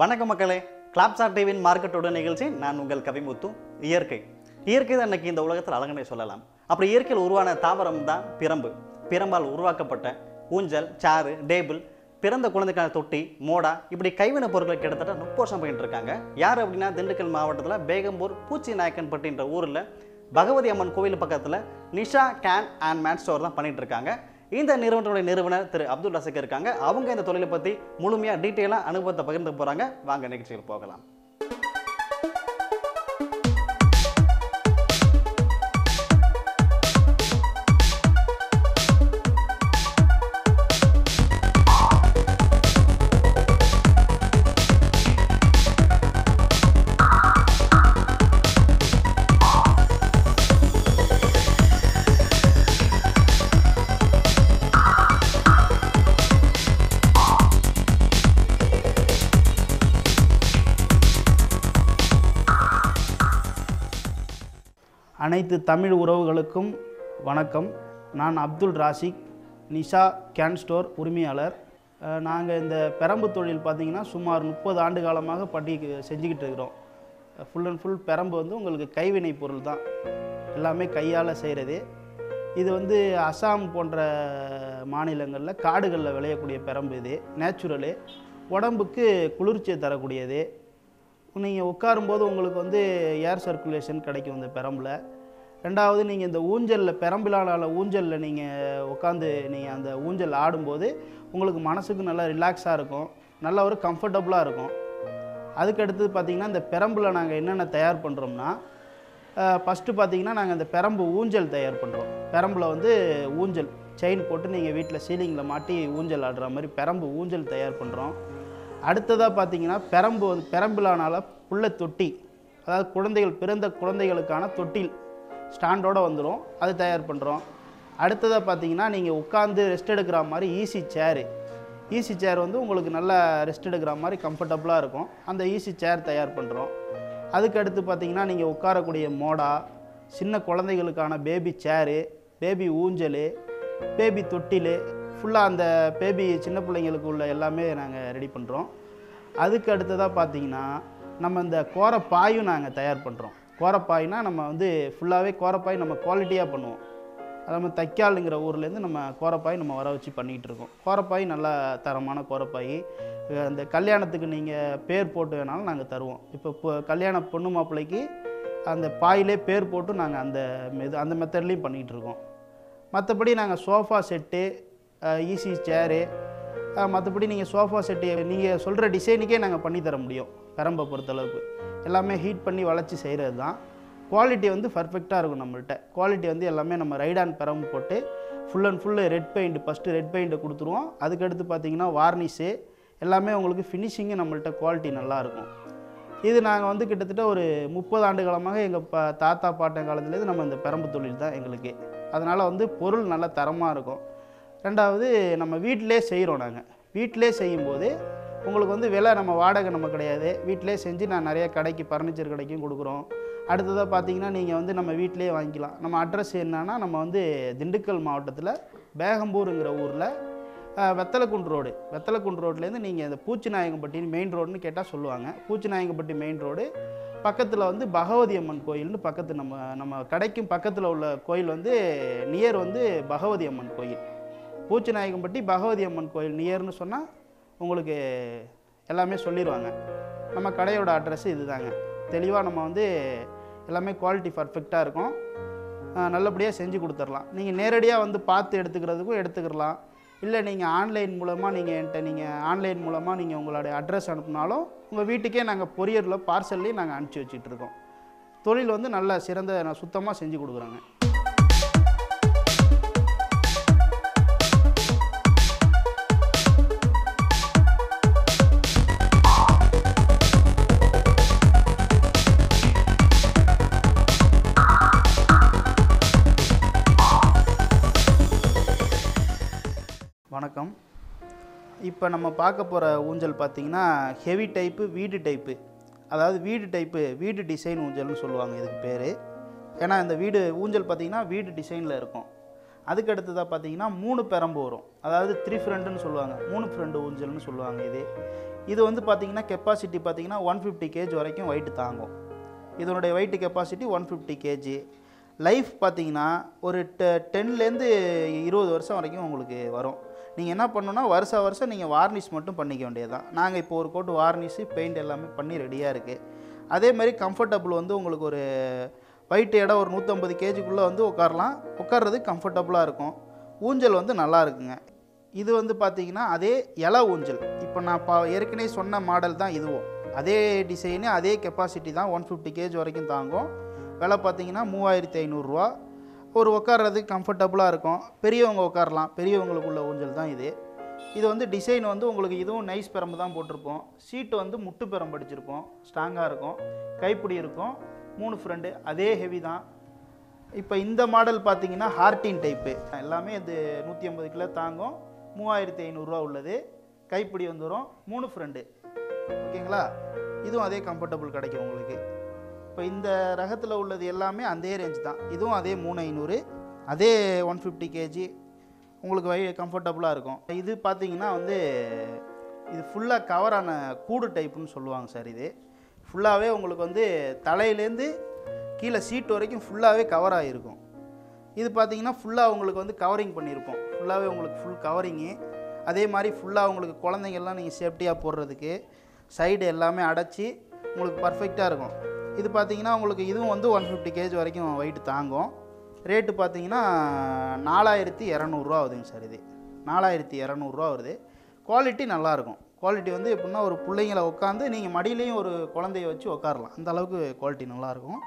வணக்கம் மக்களே, கிளாப்ஷாட் டிவியின் மார்க்கெட்டோட நிகழ்ச்சி. நான் உங்கள் கவிமுத்து. இயற்கை தான் இன்னைக்கு இந்த உலகத்தில் அழகுனே சொல்லலாம். அப்படி இயற்கையில் உருவான தாவரம் தான் பிரம்பு. பிரம்பால் உருவாக்கப்பட்ட ஊஞ்சல், சாறு, டேபிள், பிறந்த குழந்தைக்கான தொட்டி, மோடா, இப்படி கைவினை பொருட்களை கிட்டத்தட்ட 30 வருஷம் பண்ணிட்டு இருக்காங்க. யார் அப்படின்னா, திண்டுக்கல் மாவட்டத்தில் பேகம்பூர் பூச்சிநாயக்கன்பட்டின்ற ஊரில் பகவதியம்மன் கோவில் பக்கத்தில் Nisha can and mat store தான் பண்ணிட்டு இருக்காங்க. இந்த நிறுவனத்துடைய நிறுவனர் திரு அப்துல் ரசிக் இருக்காங்க. அவங்க இந்த தொழிலை பற்றி முழுமையாக டீட்டெயிலாக அனுபவத்தை பகிர்ந்து போகிறாங்க. வாங்க நிகழ்ச்சிகள் போகலாம். அனைத்து தமிழ் உறவுகளுக்கும் வணக்கம். நான் அப்துல் ரசிக், நிஷா கேன் ஸ்டோர் உரிமையாளர். நாங்கள் இந்த பிரம்பு தொழில் பார்த்திங்கன்னா சுமார் 30 ஆண்டு காலமாக செஞ்சுக்கிட்டு இருக்கிறோம். ஃபுல் அண்ட் ஃபுல் பிரம்பு வந்து உங்களுக்கு கைவினை பொருள் தான், எல்லாமே கையால் செய்கிறது. இது வந்து அசாம் போன்ற மாநிலங்களில் காடுகளில் விளையக்கூடிய பிரம்பு. இது நேச்சுரலு, உடம்புக்கு குளிர்ச்சியை தரக்கூடியது. நீங்கள் உட்காரும்போது உங்களுக்கு வந்து ஏர் சர்க்குலேஷன் கிடைக்கும் இந்த பிரம்பில். ரெண்டாவது, நீங்கள் இந்த ஊஞ்சலில், பிரம்பிலான ஊஞ்சலில் நீங்கள் உட்காந்து நீங்கள் அந்த ஊஞ்சல் ஆடும்போது உங்களுக்கு மனசுக்கு நல்லா ரிலாக்ஸாக இருக்கும், நல்ல ஒரு கம்ஃபர்டபுளாக இருக்கும். அதுக்கடுத்து பார்த்திங்கன்னா, இந்த பிரம்பில் நாங்கள் என்னென்ன தயார் பண்ணுறோம்னா, ஃபஸ்ட்டு பார்த்திங்கன்னா நாங்கள் இந்த பிரம்பு ஊஞ்சல் தயார் பண்ணுறோம். பிரம்பில் வந்து ஊஞ்சல் செயின் போட்டு நீங்கள் வீட்டில் சீலிங்கில் மாட்டி ஊஞ்சல் ஆடுற மாதிரி பிரம்பு ஊஞ்சல் தயார் பண்ணுறோம். அடுத்ததாக பார்த்திங்கன்னா, பிரம்பிலானால் புள்ள தொட்டி, அதாவது குழந்தைகள் பிறந்த குழந்தைகளுக்கான தொட்டில் ஸ்டாண்டோடு வந்துடும், அது தயார் பண்ணுறோம். அடுத்ததாக பார்த்திங்கன்னா, நீங்கள் உட்காந்து ரெஸ்ட் எடுக்கிற மாதிரி ஈஸி சேர் வந்து உங்களுக்கு நல்லா ரெஸ்ட் எடுக்கிற மாதிரி கம்ஃபர்டபுளாக இருக்கும், அந்த ஈஸி சேர் தயார் பண்ணுறோம். அதுக்கடுத்து பார்த்திங்கன்னா, நீங்கள் உட்காரக்கூடிய மோடா, சின்ன குழந்தைகளுக்கான பேபி சேரு, பேபி ஊஞ்சல், பேபி தொட்டில், ஃபுல்லாக அந்த பேபி சின்ன பிள்ளைங்களுக்கு உள்ள எல்லாமே நாங்கள் ரெடி பண்ணுறோம். அதுக்கு அடுத்ததாக பார்த்திங்கன்னா, நம்ம இந்த கோர பாயும் நாங்கள் தயார் பண்ணுறோம். கோரப்பாய்னா நம்ம வந்து ஃபுல்லாகவே கோரப்பாய் நம்ம குவாலிட்டியாக பண்ணுவோம். அது நம்ம தைக்காலுங்கிற ஊர்லேருந்து நம்ம கோரப்பாய் நம்ம வர வச்சு பண்ணிக்கிட்டு இருக்கோம். கோரப்பாய் நல்லா தரமான கோரப்பாய். அந்த கல்யாணத்துக்கு நீங்கள் பேர் போட்டு வேணாலும் நாங்கள் தருவோம். இப்போ கல்யாண பொண்ணு மாப்பிள்ளைக்கு அந்த பாயிலே பேர் போட்டு நாங்கள் அந்த மெத்தட்லேயும் பண்ணிக்கிட்டு இருக்கோம். மற்றபடி நாங்கள் சோஃபா செட்டு, ஈஸி சேரு, மற்றபடி நீங்கள் சோஃபா செட்டு நீங்கள் சொல்கிற டிசைனுக்கே நாங்கள் பண்ணித்தர முடியும். பிரம்பை பொறுத்தளவுக்கு எல்லாமே ஹீட் பண்ணி வளைச்சி செய்கிறது தான். குவாலிட்டி வந்து பர்ஃபெக்டாக இருக்கும் நம்மள்கிட்ட. குவாலிட்டி வந்து எல்லாமே நம்ம ரைடான் பிரம்பு போட்டு full and full red paint கொடுத்துருவோம். அதுக்கடுத்து பார்த்திங்கன்னா வார்னிஷு, எல்லாமே உங்களுக்கு ஃபினிஷிங்கு நம்மள்கிட்ட குவாலிட்டி நல்லாயிருக்கும். இது நாங்கள் வந்து கிட்டத்தட்ட ஒரு 30 ஆண்டு காலமாக, எங்கள் தாத்தா பாட்டன் காலத்துலேருந்து நம்ம இந்த பிரம்பு தொழில் தான் எங்களுக்கு. அதனால் வந்து பொருள் நல்லா தரமாக இருக்கும். ரெண்டாவது, நம்ம வீட்டிலே செய்கிறோம். நாங்கள் வீட்டிலே செய்யும்போது உங்களுக்கு வந்து விலை நம்ம வாடகை நம்ம கிடையாது. வீட்டிலே செஞ்சு நான் நிறைய கடைக்கு, பர்னிச்சர் கடைக்கும் கொடுக்குறோம். அடுத்ததாக பார்த்திங்கன்னா, நீங்கள் வந்து நம்ம வீட்டிலே வாங்கிக்கலாம். நம்ம அட்ரஸ் என்னன்னா, நம்ம வந்து திண்டுக்கல் மாவட்டத்தில் பேகம்பூருங்கிற ஊரில் வெத்தலக்குண்டு ரோட்லேருந்து நீங்கள் இந்த பூச்சிநாயக்கம்பட்டின்னு மெயின் ரோடுன்னு கேட்டால் சொல்லுவாங்க. பூச்சிநாயக்கம்பட்டி மெயின் ரோடு பக்கத்தில் வந்து பகவதியம்மன் கோயில்னு பக்கத்து நம்ம கடைக்கும் பக்கத்தில் உள்ள கோயில் வந்து நியர் வந்து பகவதியம்மன் கோயில். பூச்சிநாயக்கம்பட்டி பகவதியம்மன் கோயில் நியர்னு சொன்னால் உங்களுக்கு எல்லாமே சொல்லிடுவாங்க. நம்ம கடையோட அட்ரஸ் இது தாங்க. தெளிவாக நம்ம வந்து எல்லாமே குவாலிட்டி பர்ஃபெக்டாக இருக்கும், நல்லபடியாக செஞ்சு கொடுத்துடலாம். நீங்கள் நேரடியாக வந்து பார்த்து எடுத்துக்கலாம். இல்லை நீங்கள் ஆன்லைன் மூலமாக நீங்கள் உங்களுடைய அட்ரஸ் அனுப்புனாலும் உங்கள் வீட்டுக்கே நாங்கள் கொரியரில் பார்சல்லையும் நாங்கள் அனுப்பிச்சி வச்சிட்ருக்கோம். தொழில் வந்து நல்லா சிறந்த சுத்தமாக செஞ்சு கொடுக்குறாங்க. வணக்கம். இப்போ நம்ம பார்க்க போகிற ஊஞ்சல் பார்த்திங்கன்னா ஹெவி டைப்பு, வீடு டிசைன் ஊஞ்சல்னு சொல்லுவாங்க இதுக்கு பேர். ஏன்னா இந்த ஊஞ்சல் பார்த்திங்கன்னா வீடு டிசைனில் இருக்கும். அதுக்கடுத்ததாக பார்த்திங்கன்னா 3 பிரம்பு வரும், அதாவது 3 ஃப்ரெண்டுன்னு சொல்லுவாங்க, 3 ஃப்ரெண்டு ஊஞ்சல்னு சொல்லுவாங்க. இது இது வந்து பாத்தீங்கன்னா capacity பாத்தீங்கன்னா 150 kg வரைக்கும் weight தாங்கும். இதனுடைய weight capacity 150 kg. Life பாத்தீங்கன்னா ஒரு 10 ல இருந்து 20 வருஷம் வரைக்கும் உங்களுக்கு வரும். நீங்க என்ன பண்ணனும்னா வருஷ வருஷம் நீங்க varnish மட்டும் பண்ணிக்க வேண்டியதுதான். நாங்க இப்போ ஒரு கோட் varnish, paint எல்லாமே பண்ணி ரெடியா இருக்கு. அதே மாதிரி comfortable வந்து உங்களுக்கு ஒரு weight எடை ஒரு 150 kg குள்ள வந்து உட்காரலாம். உட்கார்றது comfortable-ஆ இருக்கும். ஊஞ்சல் வந்து நல்லா இருக்குங்க. இது வந்து பாத்தீங்கன்னா அதே இல ஊஞ்சல். இப்போ நான் ஏற்கனவே சொன்ன மாடல் தான் இதுவும். அதே டிசைன் அதே கெபாசிட்டி தான் 150 kg வரைக்கும் தாங்கும். விலை பாத்தீங்கன்னா 3500 ரூபாய். ஒரு உட்கார்றதுக்கு கம்ஃபர்ட்டபிளா இருக்கும். பெரியவங்க உட்காரலாம். பெரியவங்களுக்குள்ள ஊஞ்சல் தான் இது. இது வந்து டிசைன் வந்து உங்களுக்கு இதுவும் நைஸ் பிரம்பு தான் போட்டுருப்போம். சீட் வந்து முட்டு பிரம்பு அடிச்சிருப்போம். ஸ்ட்ராங்கா இருக்கும். கைப்பிடி இருக்கும். மூணு ஃப்ரண்ட் அதே ஹெவி தான். இப்போ இந்த மாடல் பாத்தீங்கன்னா ஹார்டின் டைப். எல்லாமே இது 150 kg தாங்கும். 3500 ரூபாய் உள்ளது. கைப்பிடி வந்துரும். மூணு ஃப்ரண்ட். ஓகேங்களா? இதுவும் அதே கம்ஃபர்ட்டபிள் கிடைக்கும் உங்களுக்கு. இப்போ இந்த ரகத்துல உள்ளது எல்லாமே அதே ரேஞ்ச் தான். இதுவும் அதே 3500, அதே 150 kg. உங்களுக்கு கம்ஃபர்ட்டபிளா இருக்கும். இது பாத்தீங்கன்னா வந்து இது ஃபுல்லா கவர் ஆன கூடு டைப்னு சொல்லுவாங்க சார். இது ஃபுல்லாவே உங்களுக்கு வந்து தலையில இருந்து கீழ சீட் வரைக்கும் ஃபுல்லாவே கவர் ஆயிருக்கும். இது பாத்தீங்கன்னா ஃபுல்லா உங்களுக்கு வந்து கவரிங் பண்ணிருப்போம். ஃபுல்லாவே உங்களுக்கு full கவரிங். அதே மாதிரி ஃபுல்லா உங்களுக்கு குழந்தைகள் எல்லாம் நீங்க சேஃப்டியா போடுறதுக்கு சைடு எல்லாமே அடைச்சி உங்களுக்கு பெர்ஃபெக்ட்டா இருக்கும். இது பாத்தீங்கன்னா உங்களுக்கு இதுவும் வந்து 150 kg வரைக்கும் weight தாங்கும். ரேட் பாத்தீங்கன்னா 4200 ரூபாய் ஆகுதுங்க சார். இது 4200 ரூபாய் வருது. குவாலிட்டி நல்லா இருக்கும். குவாலிட்டி வந்து எப்படின்னா ஒரு புள்ளைங்களை உட்கார்ந்து நீங்க மடியிலயும் ஒரு குழந்தையை வச்சு உட்காரலாம். அந்த அளவுக்கு குவாலிட்டி நல்லா இருக்கும்.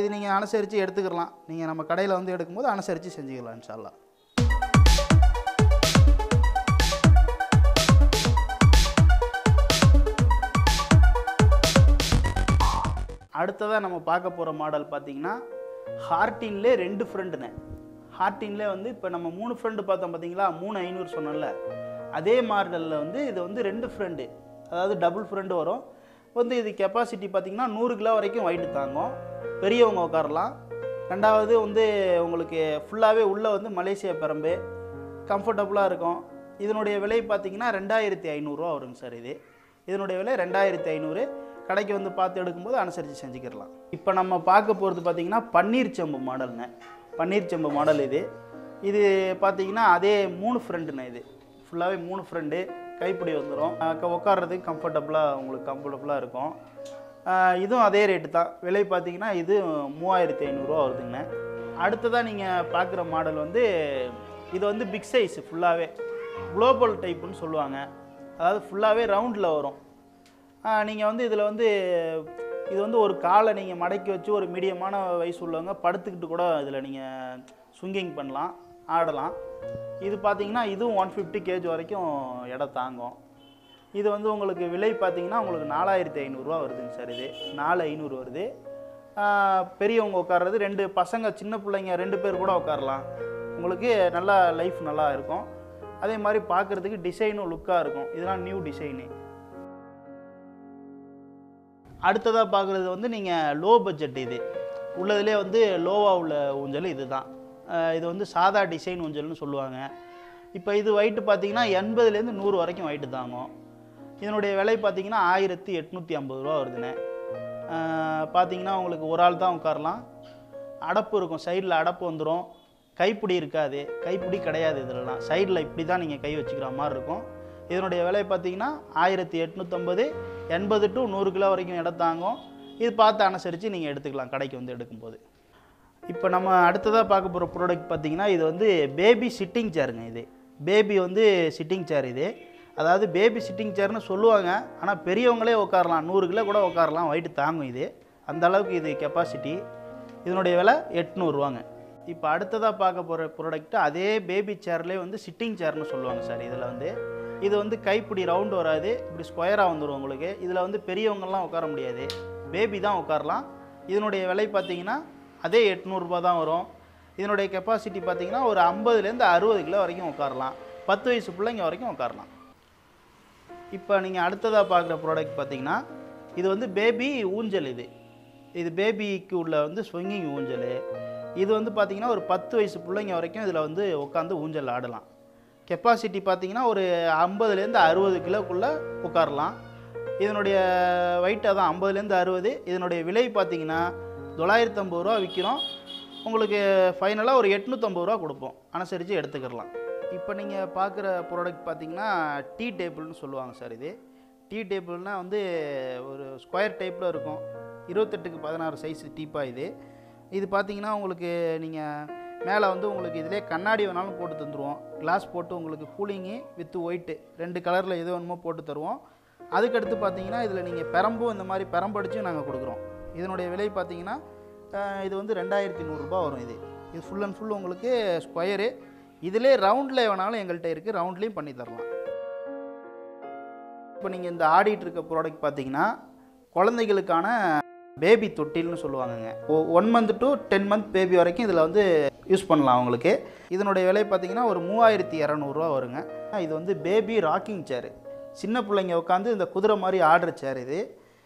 இது நீங்க அனுசரிச்சு எடுத்துக்கலாம். நீங்க நம்ம கடையில வந்து எடுக்கும்போது அனுசரிச்சு செஞ்சுக்கலாம் இன்ஷா அல்லாஹ். அடுத்ததாக நம்ம பார்க்க போகிற மாடல் பார்த்தீங்கன்னா ஹார்டின்லே ரெண்டு ஃப்ரெண்டுண்ணே. ஹார்டின்லே வந்து இப்போ நம்ம மூணு ஃப்ரெண்டு பார்த்தோம் பார்த்தீங்களா, 3500 சொன்னோம்ல, அதே மாடலில் வந்து இது வந்து ரெண்டு ஃப்ரெண்டு, அதாவது டபுள் ஃப்ரெண்டு வரும். வந்து இது கெப்பாசிட்டி பார்த்தீங்கன்னா 100 கிலோ வரைக்கும் weight தாங்கும். பெரியவங்க உட்காரலாம். ரெண்டாவது வந்து உங்களுக்கு ஃபுல்லாகவே உள்ளே வந்து மலேசியா பிரம்பு கம்ஃபர்டபுளாக இருக்கும். இதனுடைய விலை பார்த்தீங்கன்னா 2500 ரூபா வருங்க சார். இது இதனுடைய விலை 2500. கடைக்கு வந்து பார்த்து எடுக்கும்போது அனுசரித்து செஞ்சுக்கிடலாம். இப்போ நம்ம பார்க்க போகிறது பார்த்தீங்கன்னா பன்னீர் செம்பு மாடல்ண்ணே. பன்னீர் செம்பு மாடல் இது. இது பார்த்தீங்கன்னா அதே மூணு ஃப்ரெண்டுண்ணே. இது ஃபுல்லாகவே மூணு ஃப்ரெண்டு. கைப்பிடி வந்துடும். உட்கார்றதுக்கு கம்ஃபர்டபுளாக உங்களுக்கு கம்ஃபர்டபுளாக இருக்கும். இதுவும் அதே ரேட்டு தான். விலை பார்த்தீங்கன்னா இது 3500 ரூபா வருதுங்கண்ணே. அடுத்ததாக நீங்கள் பார்க்குற மாடல் வந்து இது வந்து பிக் சைஸ். ஃபுல்லாகவே குளோபல் டைப்புன்னு சொல்லுவாங்க. அதாவது ஃபுல்லாகவே ரவுண்டில் வரும். நீங்கள் வந்து இதில் வந்து இது வந்து ஒரு காலை நீங்கள் மடக்கி வச்சு ஒரு மீடியமான வயசு உள்ளவங்க படுத்துக்கிட்டு கூட இதில் நீங்கள் ஸ்விங்கிங் பண்ணலாம், ஆடலாம். இது பார்த்தீங்கன்னா இதுவும் 150 kg வரைக்கும் எடை தாங்கும். இது வந்து உங்களுக்கு விலை பார்த்தீங்கன்னா உங்களுக்கு 4500 ரூபா வருதுங்க சார். இது 4500 வருது. பெரியவங்க உட்கார்றது ரெண்டு பசங்க சின்ன பிள்ளைங்க 2 பேர் கூட உட்காரலாம். உங்களுக்கு நல்லா லைஃப் நல்லா இருக்கும். அதே மாதிரி பார்க்குறதுக்கு டிசைனும் லுக்காக இருக்கும். இதெல்லாம் நியூ டிசைனு. அடுத்ததாக பார்க்குறது வந்து நீங்கள் லோ பட்ஜெட். இது உள்ளதுலேயே வந்து லோவாக உள்ள ஊஞ்சல் இது தான். இது வந்து சாதா டிசைன் ஊஞ்சல்னு சொல்லுவாங்க. இப்போ இது weight பார்த்தீங்கன்னா 80 லேருந்து 100 வரைக்கும் weight தாங்கும். இதனுடைய விலை பார்த்தீங்கன்னா 1850 ரூபா வருதுண்ணே. பார்த்தீங்கன்னா உங்களுக்கு ஒரு ஆள் தான் உட்காரலாம். அடப்பு இருக்கும். சைடில் அடப்பு வந்துடும். கைப்பிடி இருக்காது. கைப்பிடி கிடையாது. இதிலலாம் சைடில் இப்படி தான் நீங்கள் கை வச்சுக்கிற மாதிரி இருக்கும். இதனுடைய விலை பார்த்தீங்கன்னா 1850. 80 to 100 கிலோ வரைக்கும் எடை தாங்கும். இது பார்த்து அனுசரித்து நீங்கள் எடுத்துக்கலாம் கடைக்கு வந்து எடுக்கும்போது. இப்போ நம்ம அடுத்ததாக பார்க்க போகிற ப்ராடக்ட் பார்த்தீங்கன்னா இது வந்து பேபி சிட்டிங் சேருங்க. இது பேபி வந்து சிட்டிங் சேர். இது அதாவது பேபி சிட்டிங் சேர்னு சொல்லுவாங்க. ஆனால் பெரியவங்களே உட்காரலாம். 100 கிலோ கூட உட்காரலாம். weight தாங்கும். இது அந்த அளவுக்கு இது கெப்பாசிட்டி. இதனுடைய விலை 800 ரூபாங்க. இப்போ அடுத்ததாக பார்க்க போகிற ப்ராடக்ட்டு அதே பேபி சேர்லேயே வந்து சிட்டிங் சேர்னு சொல்லுவாங்க சார். இதில் வந்து இது வந்து கைப்பிடி ரவுண்டு வராது. இப்படி ஸ்கொயராக வந்துடும் உங்களுக்கு. இதில் வந்து பெரியவங்கள்லாம் உட்கார முடியாது. பேபி தான் உட்காரலாம். இதனுடைய விலை பார்த்தீங்கன்னா அதே 800 ரூபா தான் வரும். இதனுடைய கெப்பாசிட்டி பார்த்தீங்கன்னா ஒரு 50 லேருந்து 60 கிலோ வரைக்கும் உட்காரலாம். 10 வயசு பிள்ளைங்க வரைக்கும் உட்காரலாம். இப்போ நீங்கள் அடுத்ததாக பார்க்குற ப்ராடக்ட் பார்த்தீங்கன்னா இது வந்து பேபி ஊஞ்சல். இது இது பேபிக்கு உள்ள வந்து ஸ்விங்கிங் ஊஞ்சல். இது வந்து பார்த்தீங்கன்னா ஒரு 10 வயசு பிள்ளைங்க வரைக்கும் இதில் வந்து உட்காந்து ஊஞ்சல் ஆடலாம். கெப்பாசிட்டி பார்த்தீங்கன்னா ஒரு 50ல இருந்து 60 கிலோக்குள்ள உட்காரலாம். இதனுடைய weight அதான் 50ல இருந்து 60. இதனுடைய விலை பார்த்தீங்கன்னா 950 ரூபாய் விக்கிறோம். உங்களுக்கு ஃபைனலா ஒரு 850 ரூபாய் கொடுப்போம். அனுசரிச்சு எடுத்துக்கலாம். இப்போ நீங்க பார்க்குற ப்ராடக்ட் பார்த்தீங்கன்னா டீ டேபிள்னு சொல்லுவாங்க சார். இது டீ டேபிள்னா வந்து ஒரு ஸ்கொயர் டைப்ல இருக்கும். 28x16 சைஸ் டீப்பா இது. இது பார்த்தீங்கன்னா உங்களுக்கு நீங்க மேலே வந்து உங்களுக்கு இதிலே கண்ணாடி வேணாலும் போட்டு தந்துருவோம். கிளாஸ் போட்டு உங்களுக்கு கூலிங்கு வித் ஒயிட் ரெண்டு கலரில் எது வேணுமோ போட்டு தருவோம். அதுக்கடுத்து பார்த்தீங்கன்னா இதில் நீங்கள் பெரம்பும் இந்த மாதிரி பெரம்படிச்சும் நாங்கள் கொடுக்குறோம். இதனுடைய விலை பார்த்தீங்கன்னா இது வந்து 2100 ரூபாய் வரும். இது இது ஃபுல் அண்ட் ஃபுல் உங்களுக்கு ஸ்கொயரு. இதிலே ரவுண்டில் வேணாலும் எங்கள்கிட்ட இருக்குது, ரவுண்ட்லேயும் பண்ணி தரலாம். இப்போ நீங்கள் இந்த ஆடிட்டு இருக்க ப்ராடக்ட் பார்த்தீங்கன்னா குழந்தைகளுக்கான பேபி தொட்டில்னு சொல்லுவாங்கங்க. 1 month to 10 month பேபி வரைக்கும் இதில் வந்து யூஸ் பண்ணலாம். உங்களுக்கு இதனுடைய விலை பார்த்தீங்கன்னா ஒரு 3200 ரூபா வருங்க. இது வந்து பேபி ராக்கிங் சேரு, சின்ன பிள்ளைங்க உட்காந்து இந்த குதிரை மாதிரி ஆடுற சேர் இது.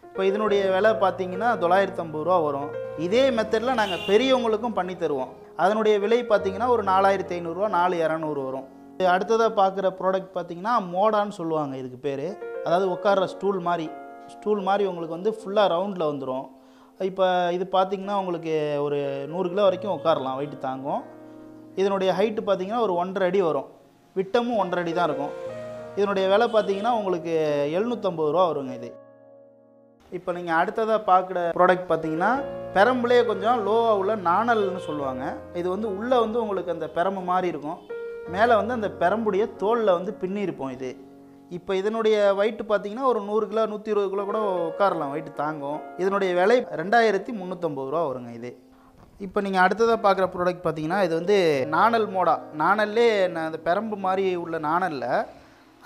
இப்போ இதனுடைய விலை பார்த்தீங்கன்னா 950 ரூபா வரும். இதே மெத்தடில் நாங்கள் பெரியவங்களுக்கும் பண்ணி தருவோம். அதனுடைய விலை பார்த்தீங்கன்னா ஒரு 4500 ரூபா 4200 வரும். அடுத்ததாக பார்க்குற ப்ராடக்ட் பார்த்தீங்கன்னா மோடான்னு சொல்லுவாங்க இதுக்கு பேர். அதாவது உட்கார்ற ஸ்டூல் மாதிரி உங்களுக்கு வந்து ஃபுல்லாக ரவுண்டில் வந்துடும். இப்போ இது பார்த்திங்கன்னா உங்களுக்கு ஒரு 100 கிலோ வரைக்கும் உட்காரலாம், வெயிட்டு தாங்கும். இதனுடைய ஹைட்டு பார்த்திங்கன்னா ஒரு 1.5 அடி வரும், விட்டமும் 1.5 அடி தான் இருக்கும். இதனுடைய விலை பார்த்திங்கன்னா உங்களுக்கு 750 ரூபா வருங்க. இது இப்போ நீங்கள் அடுத்ததாக பார்க்குற ப்ராடக்ட் பார்த்திங்கன்னா பெரம்புலேயே கொஞ்சம் லோவாக உள்ள நாணல்னு சொல்லுவாங்க. இது வந்து உள்ளே வந்து உங்களுக்கு அந்த பெரம்பு மாதிரி இருக்கும், மேலே வந்து அந்த பெரம்புடைய தோலில் வந்து பின்னிருப்போம் இது. இப்போ இதனுடைய வெயிட்டு பார்த்தீங்கன்னா ஒரு 100 கிலோ 120 கிலோ கூட உட்காரலாம், வெயிட்டு தாங்கும். இதனுடைய விலை 2350 ரூபா வருங்க. இது இப்போ நீங்கள் அடுத்ததாக பார்க்குற ப்ராடக்ட் பார்த்தீங்கன்னா இது வந்து நாணல் மோடா. நாணல்லே அந்த பெரம்பு மாதிரி உள்ள நாணலில்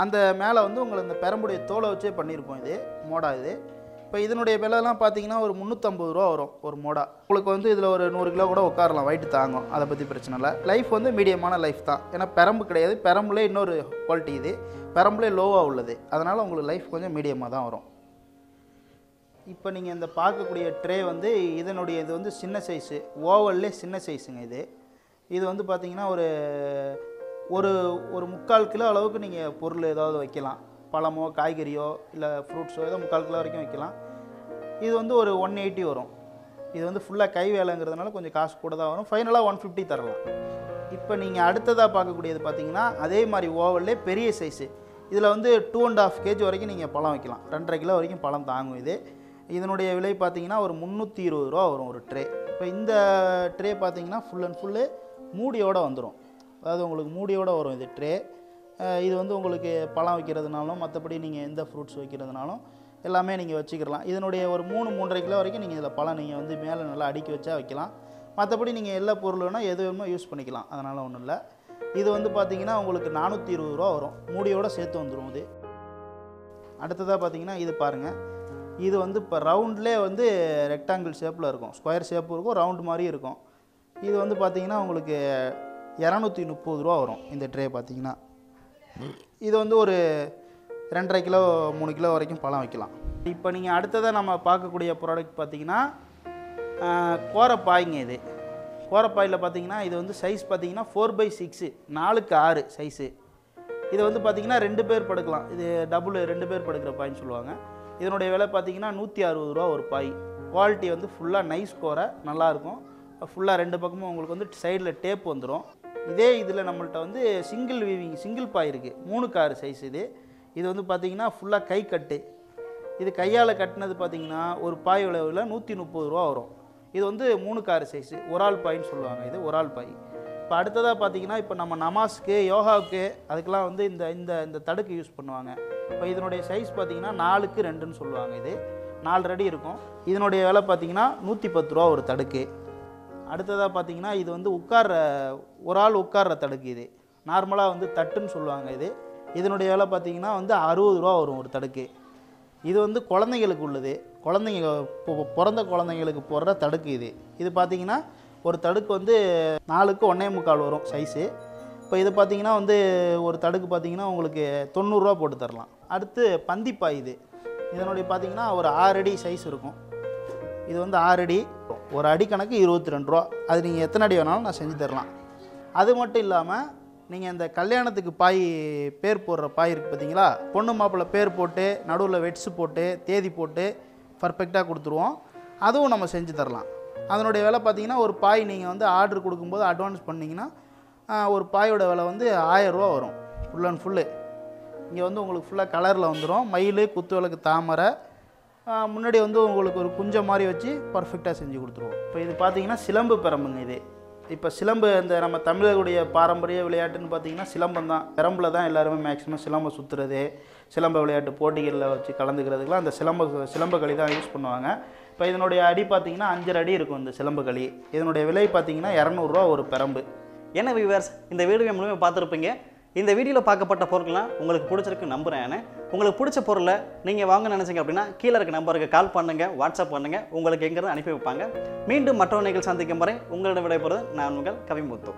அந்த மேலே வந்து உங்களுக்கு அந்த பெரம்புடைய தோலை வச்சே பண்ணியிருப்போம் இது மோடா. இது இப்போ இதனுடைய விலைலாம் பார்த்தீங்கன்னா ஒரு 350 ரூபா வரும் ஒரு மோடா. உங்களுக்கு வந்து இதில் ஒரு 100 கிலோ கூட உட்காரலாம், வெயிட்டு தாங்கும். அதை பற்றி பிரச்சனை இல்லை. லைஃப் வந்து மீடியமான லைஃப் தான், ஏன்னா பெரம்பு கிடையாது. பெரம்புலே இன்னொரு குவாலிட்டி இது, பெரம்புலே லோவாக உள்ளது. அதனால் உங்களுக்கு லைஃப் கொஞ்சம் மீடியமாக தான் வரும். இப்போ நீங்கள் இந்த பார்க்கக்கூடிய ட்ரே வந்து இதனுடைய இது வந்து சின்ன சைஸு, ஓவல்லே சின்ன சைஸுங்க. இது வந்து பார்த்திங்கன்னா ஒரு ஒரு ஒரு 3/4 கிலோ அளவுக்கு நீங்கள் பொருள் ஏதாவது வைக்கலாம். பழமோ காய்கறியோ இல்லை ஃப்ரூட்ஸோ ஏதோ 3/4 கிலோ வரைக்கும் வைக்கலாம். இது வந்து ஒரு 180 வரும். இது வந்து ஃபுல்லாக கை வேலைங்கிறதுனால கொஞ்சம் காசு கூட தான் வரும். ஃபைனலாக 150 தரலாம். இப்போ நீங்கள் அடுத்ததாக பார்க்கக்கூடியது பார்த்தீங்கன்னா அதே மாதிரி ஓவல்லே பெரிய சைஸு. இதில் வந்து 2.5 kg வரைக்கும் நீங்கள் பழம் வைக்கலாம், 2.5 கிலோ வரைக்கும் பழம் தாங்கும் இது. இதனுடைய விலை பார்த்தீங்கன்னா ஒரு 320 ரூபா வரும் ஒரு ட்ரே. இப்போ இந்த ட்ரே பார்த்தீங்கன்னா ஃபுல் அண்ட் ஃபுல்லு மூடியோடு வந்துடும். அதாவது உங்களுக்கு மூடியோடு வரும் இது ட்ரே. இது வந்து உங்களுக்கு பழம் வைக்கிறதுனாலும் மற்றபடி நீங்கள் எந்த ஃப்ரூட்ஸ் வைக்கிறதுனாலும் எல்லாமே நீங்கள் வச்சுக்கலாம். இதனுடைய ஒரு 3-3.5 கிலோ வரைக்கும் நீங்கள் இதில் பழம் நீங்கள் வந்து மேலே நல்லா அடுக்கி வச்சா வைக்கலாம். மற்றபடி நீங்கள் எல்லா பொருளுன்னா எது வேணுமோ யூஸ் பண்ணிக்கலாம், அதனால் ஒன்றும் இல்லை. இது வந்து பார்த்திங்கன்னா உங்களுக்கு 420 ரூபா வரும், மூடியோடு சேர்த்து வந்துடும் இது. அடுத்ததாக பார்த்திங்கன்னா இது பாருங்கள். இது வந்து இப்போ ரவுண்ட்லேயே வந்து ரெக்டாங்கிள் ஷேப்பில் இருக்கும், ஸ்கொயர் ஷேப்பு இருக்கும், ரவுண்டு மாதிரி இருக்கும். இது வந்து பார்த்திங்கன்னா உங்களுக்கு 230 ரூபா வரும் இந்த ட்ரே. பார்த்திங்கன்னா இது வந்து ஒரு 2.5 கிலோ 3 கிலோ வரைக்கும் பழம் வைக்கலாம். இப்போ நீங்கள் அடுத்ததாக நம்ம பார்க்கக்கூடிய ப்ராடக்ட் பார்த்திங்கன்னா கோரை பாய்ங்க. இது கோரை பாயில் பார்த்திங்கன்னா இது வந்து சைஸ் பார்த்திங்கன்னா 4x6 4x6 சைஸு. இது வந்து பார்த்திங்கன்னா 2 பேர் படுக்கலாம். இது டபுள் 2 பேர் படுக்கிற பாயின்னு சொல்லுவாங்க. இதனுடைய விலை பார்த்திங்கன்னா 160 ரூபா ஒரு பாய். குவாலிட்டி வந்து ஃபுல்லாக நைஸ் கோரை, நல்லாயிருக்கும். ஃபுல்லாக 2 பக்கமும் உங்களுக்கு வந்து சைடில் டேப் வந்துடும். இதே இதில் நம்மள்கிட்ட வந்து சிங்கிள் வீவிங் சிங்கிள் பாய் இருக்குது, 3x6 சைஸ் இது. இது வந்து பார்த்திங்கன்னா ஃபுல்லாக கை கட்டு. இது கையால் கட்டினது பார்த்திங்கன்னா ஒரு பாய் விளைவில் 130 ரூபா வரும். இது வந்து 3x6 சைஸு, ஒரு ஆள் பாயின்னு சொல்லுவாங்க. இது ஒரு ஆள் பாய். இப்போ அடுத்ததாக பார்த்திங்கன்னா இப்போ நம்ம நமாஸ்க்கு யோகாவுக்கு அதுக்கெலாம் வந்து இந்த இந்த இந்த தடுக்கு யூஸ் பண்ணுவாங்க. இப்போ இதனுடைய சைஸ் பார்த்திங்கன்னா 4x2ன்னு சொல்லுவாங்க. இது 4 அடி இருக்கும். இதனுடைய விலை பார்த்திங்கன்னா 110 ரூபா ஒரு தடுக்கு. அடுத்ததாக பார்த்திங்கன்னா இது வந்து உட்கார்ற ஒரு ஆள் உட்கார்ற தடுக்கு. இது நார்மலாக வந்து தட்டுன்னு சொல்லுவாங்க. இதனுடைய விலை பார்த்திங்கன்னா வந்து 60 ரூபா வரும் ஒரு தடுக்கு. இது வந்து குழந்தைங்களுக்கு உள்ளது, குழந்தைங்க பிறந்த குழந்தைங்களுக்கு போடுற தடுக்கு இது. இது பார்த்திங்கன்னா ஒரு தடுக்கு வந்து 4 1/4 வரும் சைஸு. இப்போ இது பார்த்திங்கன்னா வந்து ஒரு தடுக்கு பார்த்திங்கன்னா உங்களுக்கு 90 ரூபா போட்டு தரலாம். அடுத்து பந்திப்பாய். இதனுடைய பார்த்திங்கன்னா ஒரு 6 அடி சைஸ் இருக்கும். இது வந்து 6 அடி, ஒரு அடி கணக்கு 22 ரூபா. அது நீங்கள் எத்தனை அடி வேணாலும் நான் செஞ்சு தரலாம். அது மட்டும் இல்லாமல் நீங்கள் இந்த கல்யாணத்துக்கு பாய் பேர் போடுற பாய் இருக்குது பார்த்தீங்களா, பொண்ணு மாப்பிள்ளை பேர் போட்டு நடுவில் வெட்ஸு போட்டு தேதி போட்டு பர்ஃபெக்டாக கொடுத்துருவோம். அதுவும் நம்ம செஞ்சு தரலாம். அதனுடைய விலை பார்த்திங்கன்னா ஒரு பாய் நீங்கள் வந்து ஆர்டர் கொடுக்கும்போது அட்வான்ஸ் பண்ணிங்கன்னா ஒரு பாயோட விலை வந்து 1000 ரூபா வரும். ஃபுல் அண்ட் ஃபுல்லு இங்கே வந்து உங்களுக்கு ஃபுல்லாக கலரில் வந்துடும். மயில் குத்து விளக்கு தாமரை முன்னாடி வந்து உங்களுக்கு ஒரு குஞ்ச மாதிரி வச்சு பர்ஃபெக்டாக செஞ்சு கொடுத்துருவோம். இப்போ இது பார்த்திங்கன்னா சிலம்பு பெரம்புங்க. இது இப்போ சிலம்பு இந்த நம்ம தமிழர்களுடைய பாரம்பரிய விளையாட்டுன்னு பார்த்திங்கன்னா சிலம்பம் தான். பெரம்பில் தான் எல்லாருமே மேக்ஸிமம் சிலம்பை சுற்றுறது, சிலம்ப விளையாட்டு போட்டிகளில் வச்சு கலந்துக்கிறதுக்கெலாம் அந்த சிலம்பு களி தான் யூஸ் பண்ணுவாங்க. இப்போ இதனுடைய அடி பார்த்திங்கன்னா 5.5 அடி இருக்கும் இந்த சிலம்பு களி. இதனுடைய விலை பார்த்திங்கன்னா 200 ரூபா ஒரு பெரம்பு. என்ன வியூவர்ஸ், இந்த வீடியோ முழுமையாக பார்த்துருப்பீங்க. இந்த வீடியோவில் பார்க்கப்பட்ட பொருட்கள்லாம் உங்களுக்கு பிடிச்சிருக்கு நம்புகிறேன். உங்களுக்கு பிடிச்ச பொருளை நீங்கள் வாங்க நினச்சிங்க அப்படின்னா கீழே இருக்க நம்பருக்கு கால் பண்ணுங்கள், வாட்ஸ்அப் பண்ணுங்கள், உங்களுக்கு எங்கேருந்து அனுப்பி வைப்பாங்க. மீண்டும் மற்றவர்கள் சந்திக்கும் வரை உங்களிடம் விடைபெறுவது நான் உங்கள் கவிமுத்து.